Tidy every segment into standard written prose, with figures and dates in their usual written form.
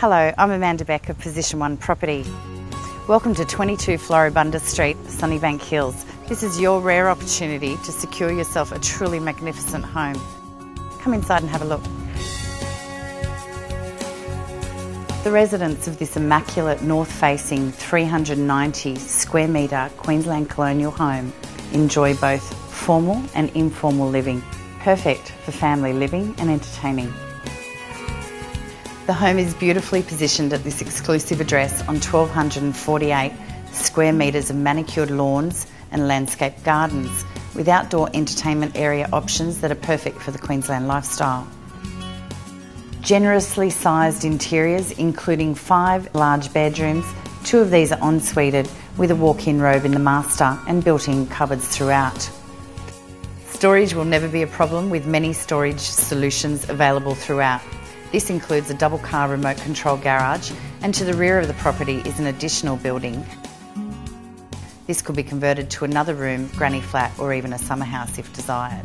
Hello, I'm Amanda Becke of Position One Property. Welcome to 22 Floribunda Street, Sunnybank Hills. This is your rare opportunity to secure yourself a truly magnificent home. Come inside and have a look. The residents of this immaculate north-facing 390 square metre Queensland colonial home enjoy both formal and informal living, perfect for family living and entertaining. The home is beautifully positioned at this exclusive address on 1,248 square metres of manicured lawns and landscaped gardens with outdoor entertainment area options that are perfect for the Queensland lifestyle. Generously sized interiors including 5 large bedrooms, 2 of these are ensuited with a walk-in robe in the master and built-in cupboards throughout. Storage will never be a problem with many storage solutions available throughout. This includes a double-car remote control garage, and to the rear of the property is an additional building. This could be converted to another room, granny flat, or even a summer house if desired.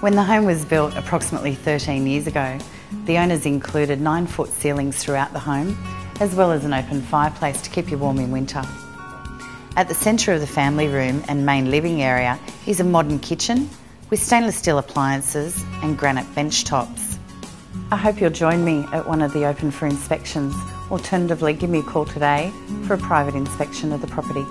When the home was built approximately 13 years ago, the owners included 9-foot ceilings throughout the home, as well as an open fireplace to keep you warm in winter. At the centre of the family room and main living area is a modern kitchen with stainless steel appliances and granite bench tops. I hope you'll join me at one of the open for inspections. Alternatively, give me a call today for a private inspection of the property.